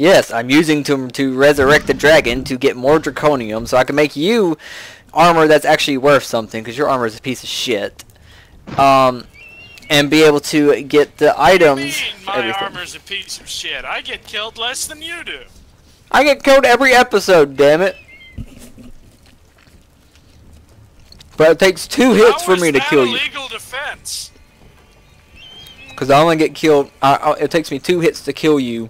Yes, I'm using to resurrect the dragon to get more draconium so I can make you armor that's actually worth something, because your armor is a piece of shit. And be able to get the items. My armor's a piece of shit. I get killed less than you do. I get killed every episode, damn it. But it takes 2 hits for me to kill you. How is that a legal defense? Because I only get killed. It takes me 2 hits to kill you.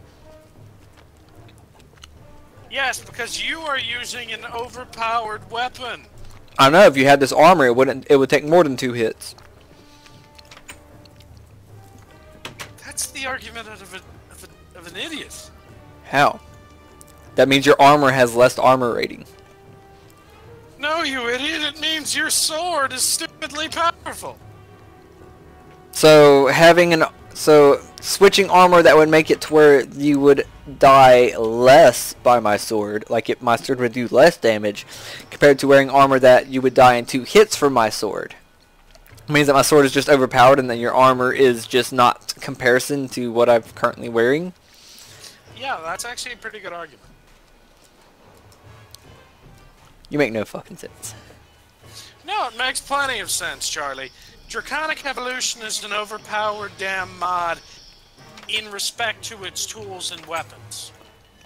Yes, because you are using an overpowered weapon. I know. If you had this armor, it wouldn't. It would take more than 2 hits. That's the argument of an idiot. How? That means your armor has less armor rating. No, you idiot. It means your sword is stupidly powerful. So switching armor that would make it to where you would die less by my sword, like my sword would do less damage compared to wearing armor that you would die in 2 hits from my sword. It means that my sword is just overpowered and that your armor is just not comparison to what I'm currently wearing. Yeah, that's actually a pretty good argument. You make no fucking sense. No, it makes plenty of sense, Charlie. Draconic Evolution is an overpowered damn mod in respect to its tools and weapons.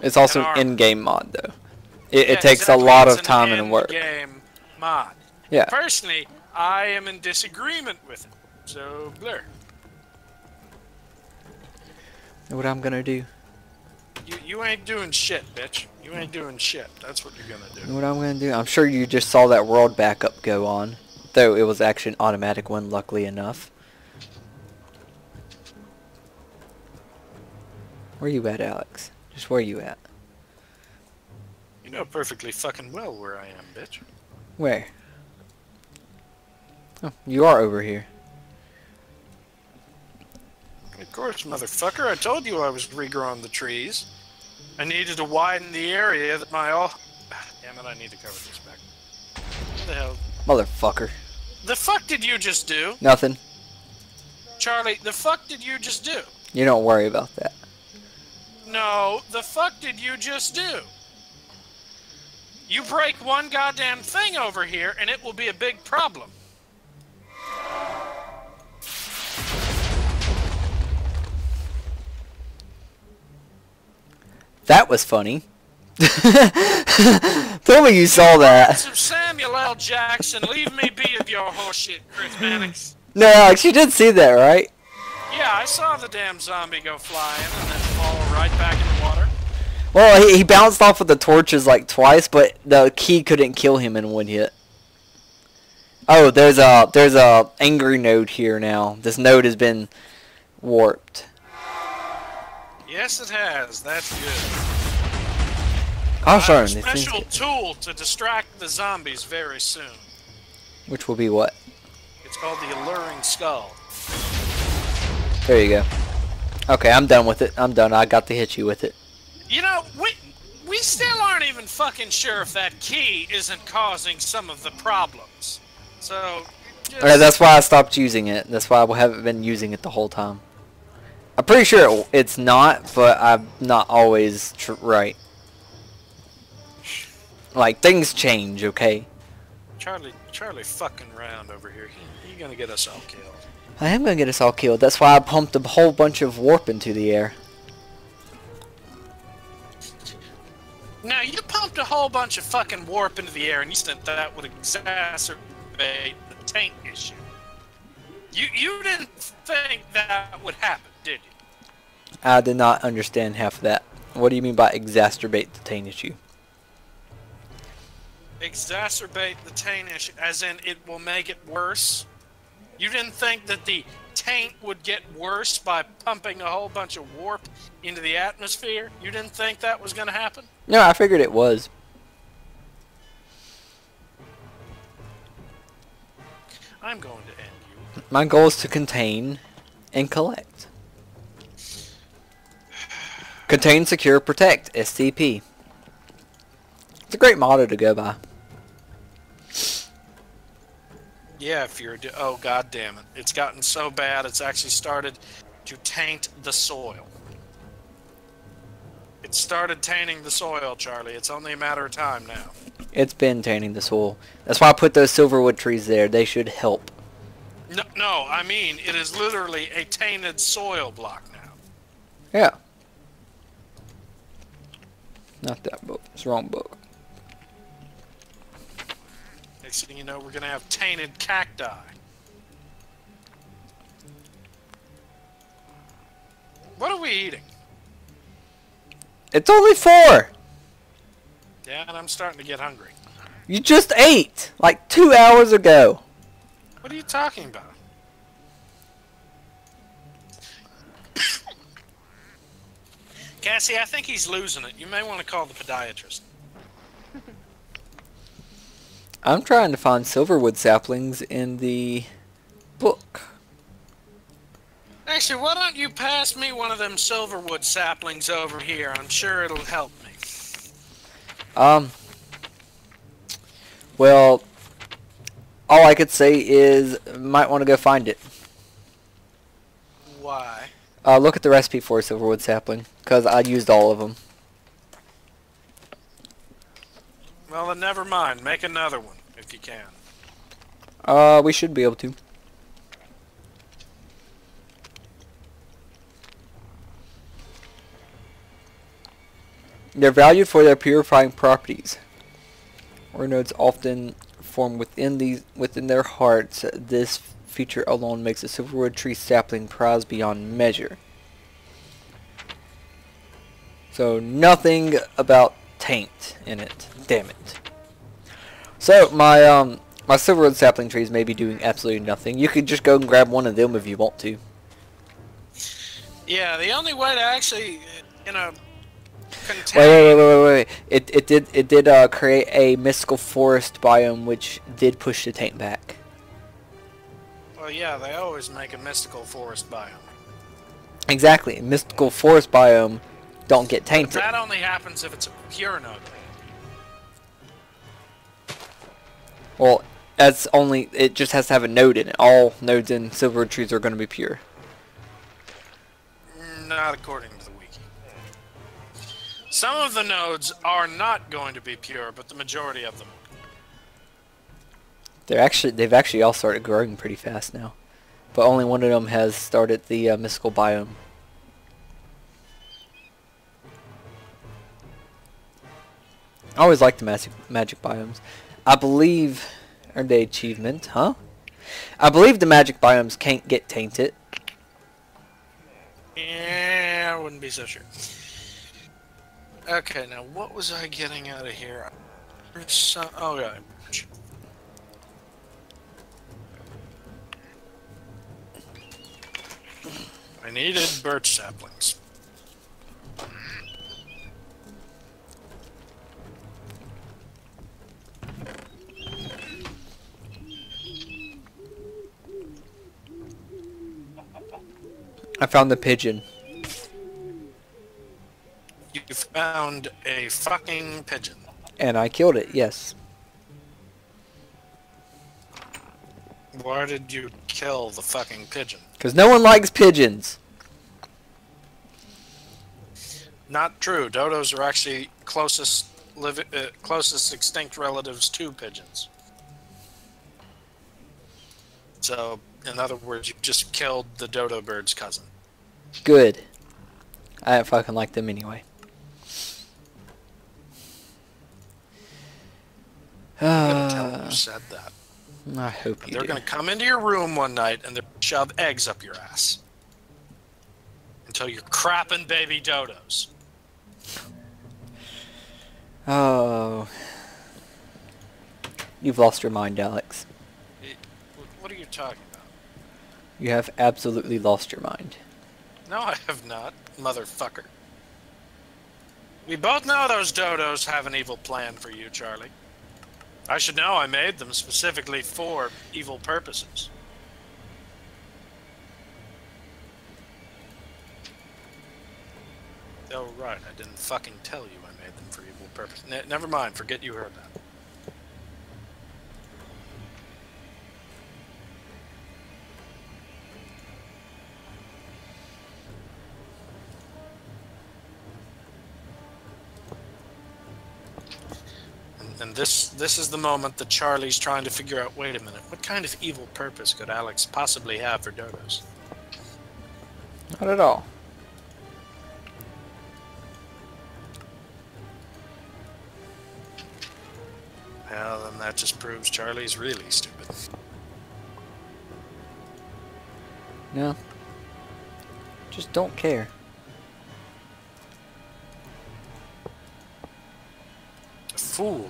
It's also an in-game mod, though. It takes exactly. A lot of time and work. In-game mod. Yeah. Personally, I am in disagreement with it. So, blur. What I'm gonna do? You ain't doing shit, bitch. You ain't doing shit. That's what you're gonna do. What I'm gonna do? I'm sure you just saw that world backup go on. Though it was actually an automatic one, luckily enough. Where you at, Alex? Just where you at? You know perfectly fucking well where I am, bitch. Where? Oh, you are over here. Of course, motherfucker. I told you I was regrowing the trees. I needed to widen the area that my... Oh, damn it, I need to cover this back. What the hell? Motherfucker. The fuck did you just do? Nothing. Charlie, the fuck did you just do? You don't worry about that. No, the fuck did you just do? You break one goddamn thing over here and it will be a big problem. That was funny. Tell me you saw that. Some Samuel L. Jackson, leave me be with your horseshit, Chris Mannix. No, Alex, you did see that, right? Yeah, I saw the damn zombie go flying and then fall right back in the water. Well, he bounced off of the torches like twice, but the key couldn't kill him in 1 hit. Oh, there's a angry node here now. This node has been warped. Yes, it has. That's good. I have a special tool to distract the zombies very soon. Which will be what? It's called the Alluring Skull. There you go. Okay, I'm done with it. I'm done. I got to hit you with it. You know, we still aren't even fucking sure if that key isn't causing some of the problems. So... Alright, that's why I stopped using it. That's why I haven't been using it the whole time. I'm pretty sure it's not, but I'm not always right. Like, things change, okay? Charlie fucking round over here. You're gonna get us all killed. I am gonna get us all killed. That's why I pumped a whole bunch of warp into the air. Now, you pumped a whole bunch of fucking warp into the air, and you said that would exacerbate the tank issue. You didn't think that would happen, did you? I did not understand half of that. What do you mean by exacerbate the tank issue? Exacerbate the taint issue, as in it will make it worse. You didn't think that the taint would get worse by pumping a whole bunch of warp into the atmosphere? You didn't think that was going to happen? No, I figured it was. I'm going to end you. My goal is to contain and collect. Contain, secure, protect, SCP. It's a great motto to go by. Yeah, if you're... Oh, God damn it. It's gotten so bad, it's actually started to taint the soil. It started tainting the soil, Charlie. It's only a matter of time now. It's been tainting the soil. That's why I put those silverwood trees there. They should help. No, no, I mean, it is literally a tainted soil block now. Yeah. Not that book. It's the wrong book. Next thing you know, we're going to have tainted cacti. What are we eating? It's only 4! Yeah, and I'm starting to get hungry. You just ate! Like 2 hours ago! What are you talking about? Cassie, I think he's losing it. You may want to call the podiatrist. I'm trying to find silverwood saplings in the book. Actually, why don't you pass me one of them silverwood saplings over here? I'm sure it'll help me. Well, all I could say is might want to go find it. Why? Look at the recipe for a silverwood sapling, because I used all of them. Well, then never mind. Make another one, if you can. We should be able to. They're valued for their purifying properties. Or nodes often form within their hearts. This feature alone makes a silverwood tree sapling prized beyond measure. So nothing about taint in it. Damn it. So my silverwood sapling trees may be doing absolutely nothing. You could just go and grab one of them if you want to. Yeah, the only way to actually, you know. Wait. It did create a mystical forest biome, which did push the taint back. Well, yeah, they always make a mystical forest biome. Exactly. Mystical forest biome don't get tainted. But that only happens if it's pure node. Well, that's only... It just has to have a node in it. All nodes in silverwood trees are going to be pure. Not according to... Some of the nodes are not going to be pure, but the majority of them. They've actually all started growing pretty fast now, but only one of them has started the mystical biome. I always liked the magic biomes. I believe earned the achievement, huh? I believe the magic biomes can't get tainted. Yeah, I wouldn't be so sure. Okay, now what was I getting out of here? Oh, God. I needed birch saplings. I found the pigeon. You found a fucking pigeon. And I killed it, yes. Why did you kill the fucking pigeon? Because no one likes pigeons. Not true. Dodos are actually closest extinct relatives to pigeons. So, in other words, you just killed the dodo bird's cousin. Good. I don't fucking like them anyway. I'm gonna tell them you said that. I hope you do. They're gonna come into your room one night and they're gonna shove eggs up your ass until you're crapping baby dodos. Oh, you've lost your mind, Alex. What are you talking about? You have absolutely lost your mind. No, I have not, motherfucker. We both know those dodos have an evil plan for you, Charlie. I should know I made them specifically for evil purposes. Oh, right, I didn't fucking tell you I made them for evil purposes. Never mind, forget you heard that. And this is the moment that Charlie's trying to figure out, wait a minute, what kind of evil purpose could Alex possibly have for dodos? Not at all. Well, then that just proves Charlie's really stupid. No. Just don't care. A fool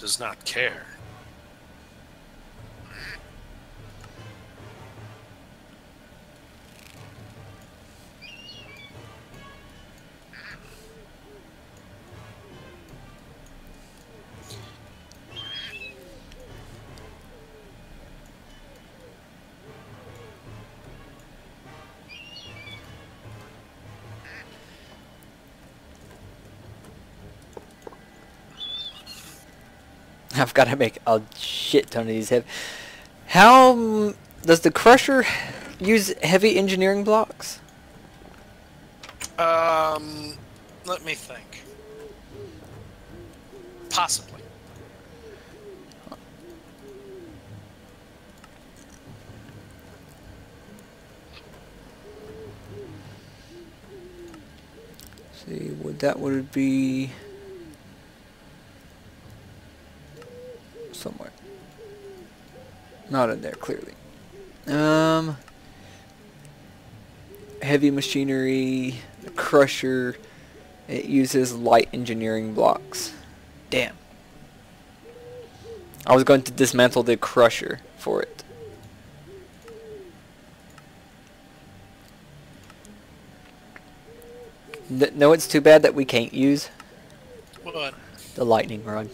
does not care. I've got to make a shit ton of these heavy. How does the crusher use heavy engineering blocks? Let me think. Possibly. Let's see what that would be. Somewhere. Not in there, clearly. Heavy machinery, the crusher. It uses light engineering blocks. Damn. I was going to dismantle the crusher for it. No, it's too bad that we can't use what? The lightning rod.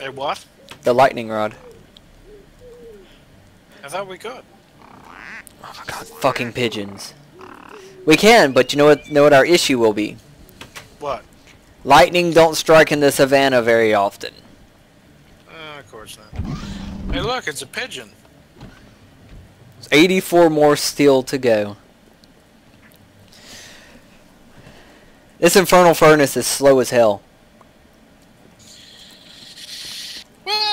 A what? The lightning rod. I thought we could. Oh my god, fucking pigeons. We can, but you know what our issue will be? What? Lightning don't strike in the savannah very often. Of course not. Hey look, it's a pigeon. It's 84 more steel to go. This infernal furnace is slow as hell.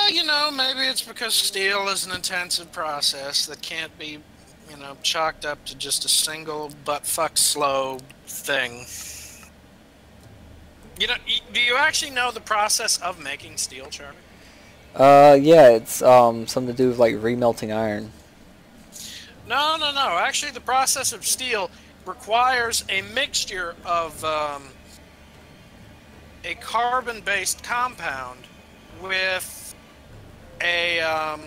You know, maybe it's because steel is an intensive process that can't be, you know, chalked up to just a single butt-fuck slow thing. You know, do you actually know the process of making steel, Charlie? Yeah, it's something to do with, like, remelting iron. No, no, no. Actually, the process of steel requires a mixture of a carbon-based compound with a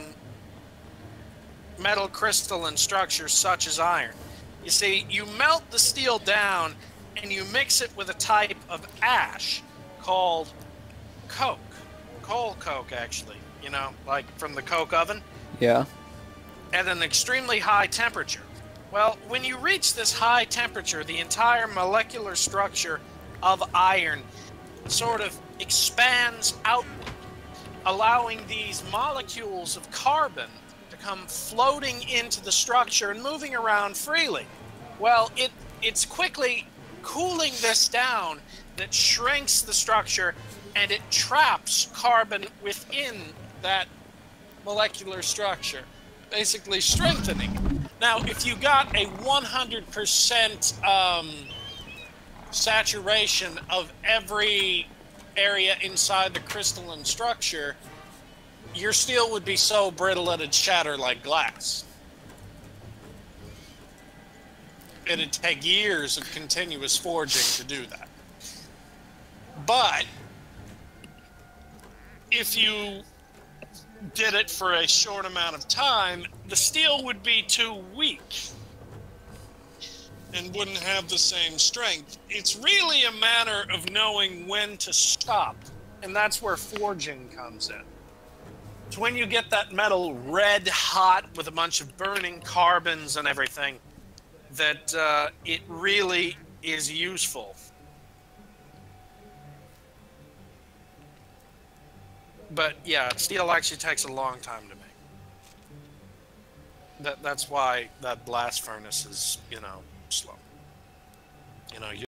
metal crystalline structure such as iron. You see, you melt the steel down and you mix it with a type of ash called coke. Coal coke, actually. You know, like from the coke oven? Yeah. At an extremely high temperature. Well, when you reach this high temperature, the entire molecular structure of iron sort of expands outward, allowing these molecules of carbon to come floating into the structure and moving around freely. Well, it's quickly cooling this down that shrinks the structure, and it traps carbon within that molecular structure, basically strengthening it. Now, if you got a 100% saturation of every area inside the crystalline structure, your steel would be so brittle it'd shatter like glass. It'd take years of continuous forging to do that. But if you did it for a short amount of time, the steel would be too weak and wouldn't have the same strength. It's really a matter of knowing when to stop, and that's where forging comes in. It's when you get that metal red hot with a bunch of burning carbons and everything that it really is useful. But yeah, steel actually takes a long time to make. That's why that blast furnace is, you know, slow. You know,